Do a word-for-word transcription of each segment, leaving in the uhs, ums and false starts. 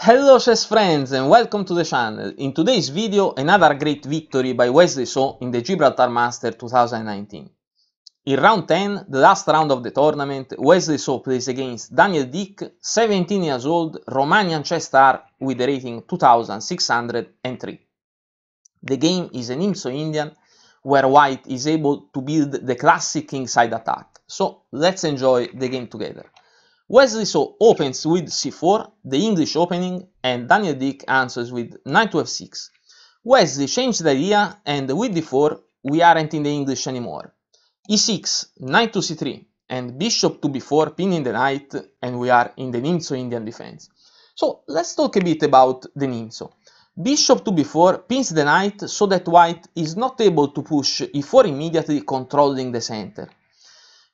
Hello chess friends and welcome to the channel. In today's video, another great victory by Wesley So in the Gibraltar Masters twenty nineteen. In round ten, the last round of the tournament, Wesley So plays against Daniel Deac, seventeen years old, Romanian chess star with a rating two thousand six hundred three. The game is a Nimzo Indian, where White is able to build the classic kingside attack. So let's enjoy the game together. Wesley So opens with c four, the English opening, and Daniel Deac answers with knight to f six. Wesley changed the idea, and with d four, we aren't in the English anymore. e six, knight to c three, and bishop to b four, pinning the knight, and we are in the Nimzo Indian defense. So let's talk a bit about the Nimzo. Bishop to b four pins the knight so that White is not able to push e four immediately, controlling the center.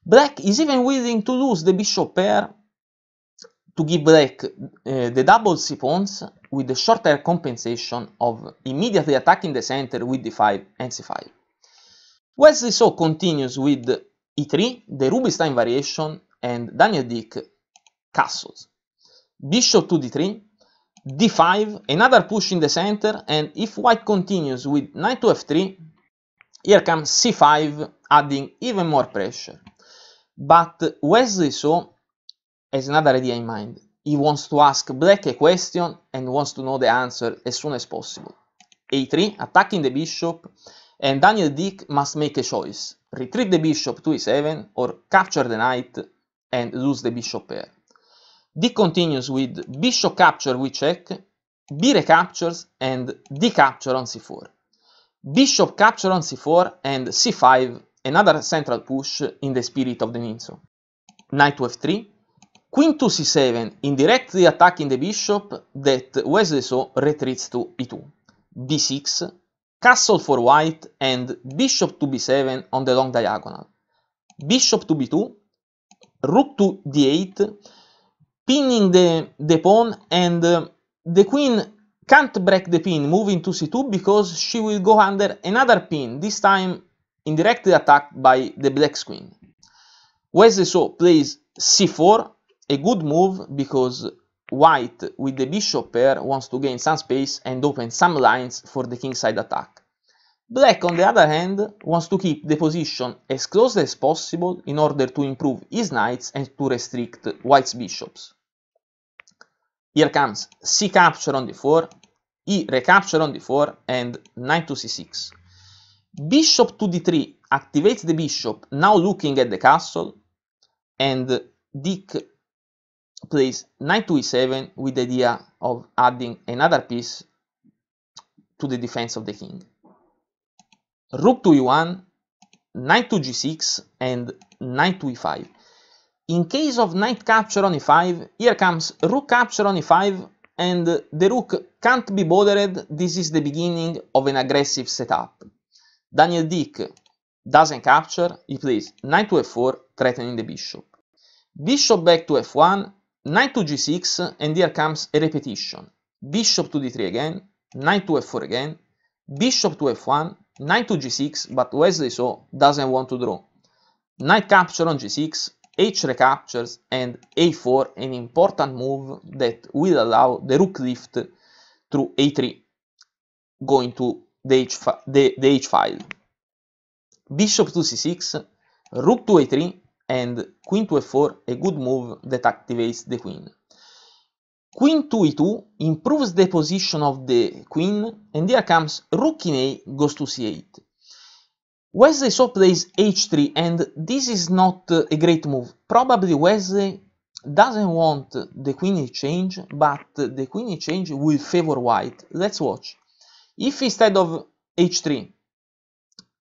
Black is even willing to lose the bishop pair to give Black uh, the double c pawns with the shorter compensation of immediately attacking the center with d five and c five. Wesley So continues with e three, the Rubinstein variation, and Daniel Deac castles. Bishop to d three, d five, another push in the center, and if White continues with knight to f three, here comes c five, adding even more pressure. But Wesley So has another idea in mind. He wants to ask Black a question and wants to know the answer as soon as possible. a three, attacking the bishop, and Daniel Deac must make a choice. Retreat the bishop to e seven or capture the knight and lose the bishop pair. Deac continues with bishop capture with check, b recaptures, and d capture on c four. Bishop capture on c four and c five, another central push in the spirit of the Nimzo. Knight to f three. Queen to c seven, indirectly attacking the bishop that Wesley So retreats to e two. b six, castle for White, and bishop to b seven on the long diagonal. Bishop to b two, rook to d eight, pinning the, the pawn, and uh, the queen can't break the pin moving to c two because she will go under another pin, this time indirectly attacked by the black queen. Wesley So plays c four. A good move because White with the bishop pair wants to gain some space and open some lines for the kingside attack. Black, on the other hand, wants to keep the position as close as possible in order to improve his knights and to restrict White's bishops. Here comes c capture on d four, e recapture on d four, and knight to c six. Bishop to d three activates the bishop, now looking at the castle, and Deac plays knight to e seven with the idea of adding another piece to the defense of the king. Rook to e one, knight to g six, and knight to e five. In case of knight capture on e five, here comes rook capture on e five, and the rook can't be bothered. This is the beginning of an aggressive setup. Daniel Deac doesn't capture, he plays knight to f four, threatening the bishop. Bishop back to f one, knight to g six, and here comes a repetition. Bishop to d three again, knight to f four again, bishop to f one, knight to g six, but Wesley So doesn't want to draw. Knight capture on g six, h recaptures, and a four, an important move that will allow the rook lift through a three, going to the h, the, the h file. Bishop to c six, rook to a three, and queen to f four, a good move that activates the queen. Queen to e two improves the position of the queen, and here comes rook in a goes to c eight. Wesley So plays h three, and this is not uh, a great move. Probably Wesley doesn't want the queen exchange, but the queen exchange will favor White. Let's watch. If instead of h three,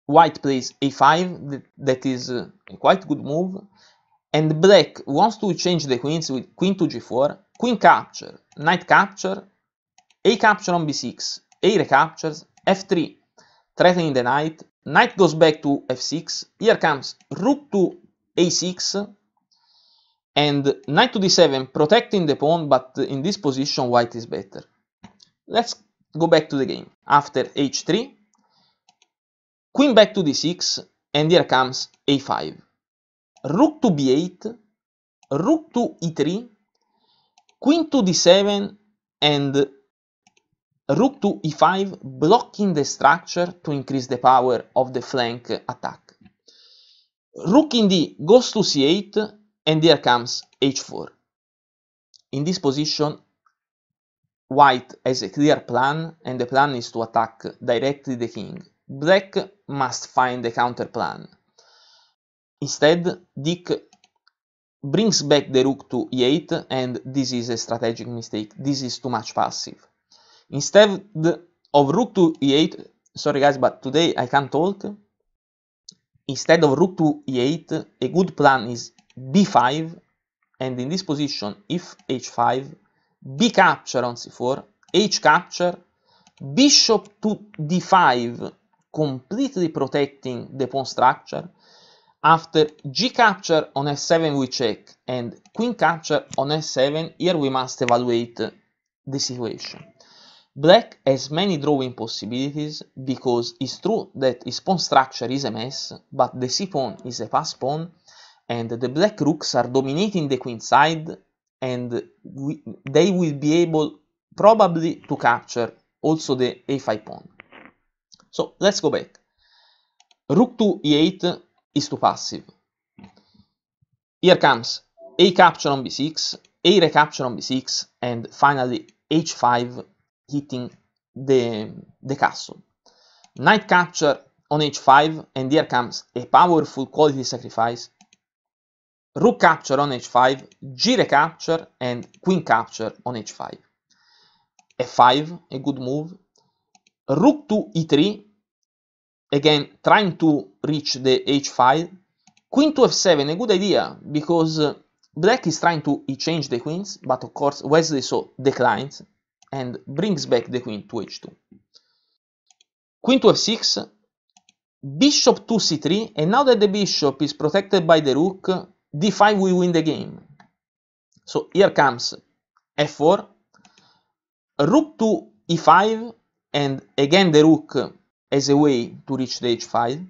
White plays a five, that, that is a quite good move, and Black wants to change the queens with queen to g four, queen capture, knight capture, a capture on b six, a recaptures, f three, threatening the knight, knight goes back to f six, here comes rook to a six, and knight to d seven, protecting the pawn, but in this position White is better. Let's go back to the game. After h three, queen back to d six, and here comes a five. Rook to b eight, rook to e three, queen to d seven, and rook to e five, blocking the structure to increase the power of the flank attack. Rook in D goes to c eight, and here comes h four. In this position, white has a clear plan, and the plan is to attack directly the king. Black must find a counter plan. Instead, Deac brings back the rook to e eight, and this is a strategic mistake. This is too much passive. Instead of rook to e eight, sorry guys, but today I can't talk. Instead of rook to e eight, a good plan is b five, and in this position, if h five, b capture on c four, h capture, bishop to d five, completely protecting the pawn structure. After g capture on f seven we check, and queen capture on f seven, here we must evaluate the situation. Black has many drawing possibilities, because it's true that his pawn structure is a mess, but the c-pawn is a pass pawn, and the black rooks are dominating the queen side, and we, they will be able probably to capture also the a five pawn. So let's go back. Rook to e eight is too passive. Here comes a capture on b six, a recapture on b six, and finally h five, hitting the, the castle. Knight capture on h five, and here comes a powerful quality sacrifice. Rook capture on h five, g recapture, and queen capture on h five. f five, a good move. Rook to e three, again trying to reach the h file. Queen to f seven, a good idea, because black is trying to exchange the queens, but of course Wesley So declines and brings back the queen to h two. Queen to f six, bishop to c three, and now that the bishop is protected by the rook, d five will win the game. So here comes f four, rook to e five, and again the rook as a way to reach the h file.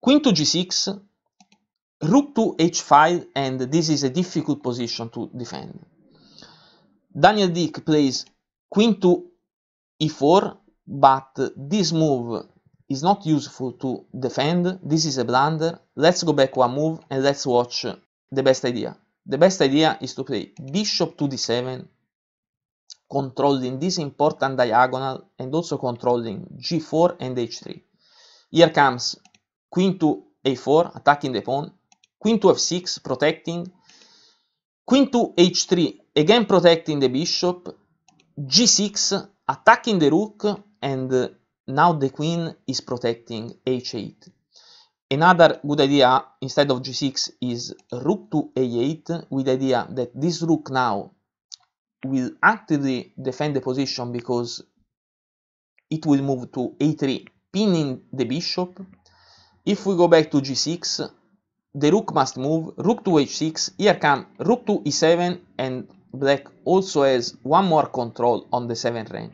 Queen to g six, rook to h file, and this is a difficult position to defend. Daniel Deac plays queen to e four, but this move is not useful to defend. This is a blunder. Let's go back one move and let's watch the best idea. The best idea is to play bishop to d seven, controlling this important diagonal and also controlling g four and h three. Here comes queen to a four, attacking the pawn, queen to f six, protecting, queen to h three, again protecting the bishop, g six, attacking the rook, and now the queen is protecting h eight. Another good idea instead of g six is rook to a eight, with the idea that this rook now will actively defend the position because it will move to a three, pinning the bishop. If we go back to g six, the rook must move, rook to h six, here comes rook to e seven, and black also has one more control on the seventh rank.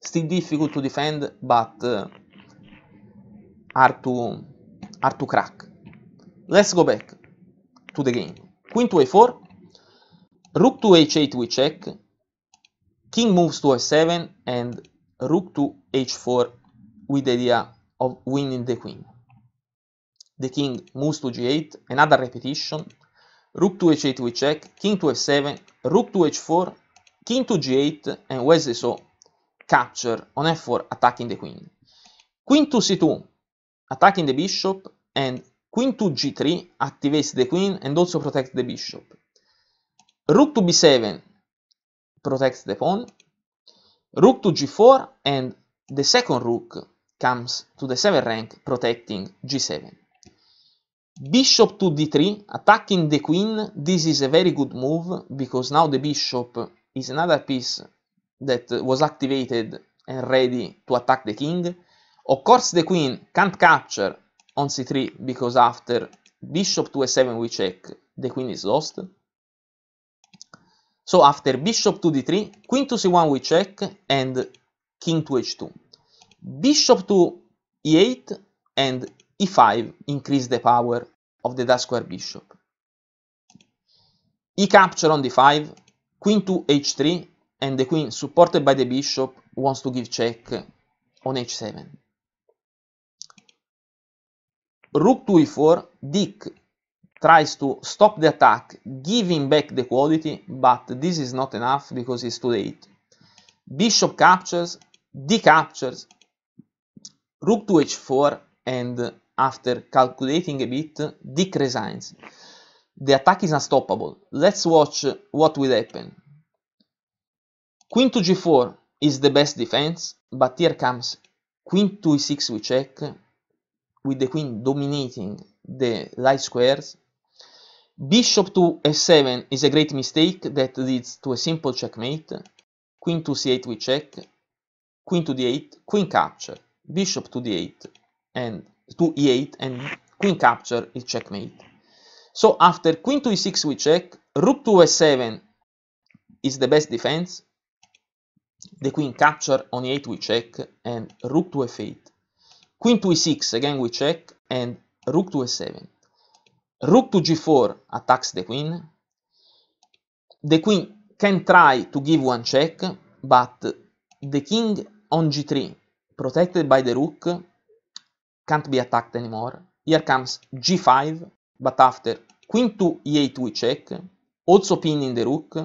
Still difficult to defend, but uh, hard, to, hard to crack. Let's go back to the game. Queen to a four, rook to h eight we check, king moves to f seven, and rook to h four with the idea of winning the queen. The king moves to g eight, another repetition, rook to h eight we check, king to f seven, rook to h four, king to g eight, and Wesley So capture on f four, attacking the queen. Queen to c two, attacking the bishop, and queen to g three activates the queen and also protects the bishop. Rook to b seven protects the pawn, rook to g four, and the second rook comes to the seventh rank, protecting g seven. Bishop to d three, attacking the queen. This is a very good move, because now the bishop is another piece that was activated and ready to attack the king. Of course the queen can't capture on c three, because after bishop to a seven we check, the queen is lost. So after bishop to d three, queen to c one we check, and king to h two. Bishop to e eight, and e five increase the power of the dark square bishop. E capture on d five, queen to h three and the queen supported by the bishop wants to give check on h seven. Rook to e four, Deac tries to stop the attack, giving back the quality, but this is not enough because it's too late. Bishop captures, Deac captures, Rook to h four, and after calculating a bit, Deac resigns. The attack is unstoppable. Let's watch what will happen. Queen to g four is the best defense, but here comes Queen to e six we check, with the queen dominating the light squares. Bishop to f seven is a great mistake that leads to a simple checkmate. Queen to c eight we check, Queen to d eight, Queen capture, Bishop to d eight and to e eight, and Queen capture is checkmate. So after Queen to e six we check, Rook to f seven is the best defense, the Queen capture on e eight we check, and Rook to f eight. Queen to e six, again we check, and Rook to f seven. Rook to g four attacks the queen. The queen can try to give one check, but the king on g three, protected by the rook, can't be attacked anymore. Here comes g five, but after Queen to e eight we check, also pinning the rook,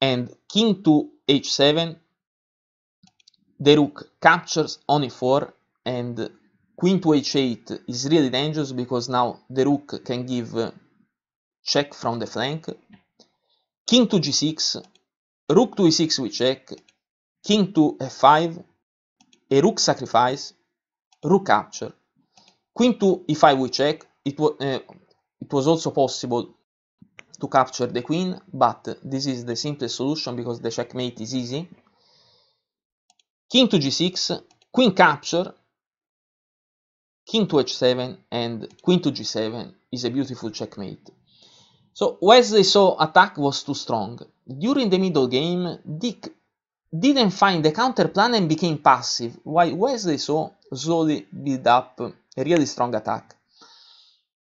and King to h seven, the rook captures on e four, and Queen to h eight is really dangerous because now the rook can give check from the flank. King to g six, Rook to e six we check, King to f five, a rook sacrifice, rook capture. Queen to e five we check, it, wa uh, it was also possible to capture the queen, but this is the simplest solution because the checkmate is easy. King to g six, Queen capture, King to h seven, and Queen to g seven is a beautiful checkmate. So Wesley So attack was too strong. During the middle game, Deac didn't find the counter plan and became passive, while Wesley So slowly built up a really strong attack.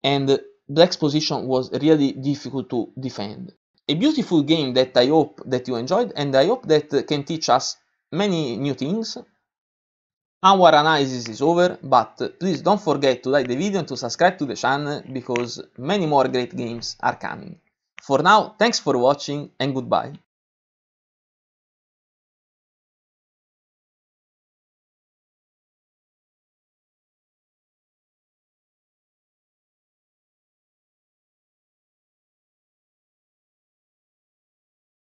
And Black's position was really difficult to defend. A beautiful game that I hope that you enjoyed, and I hope that can teach us many new things. Our analysis is over, but please don't forget to like the video and to subscribe to the channel because many more great games are coming. For now, thanks for watching and goodbye.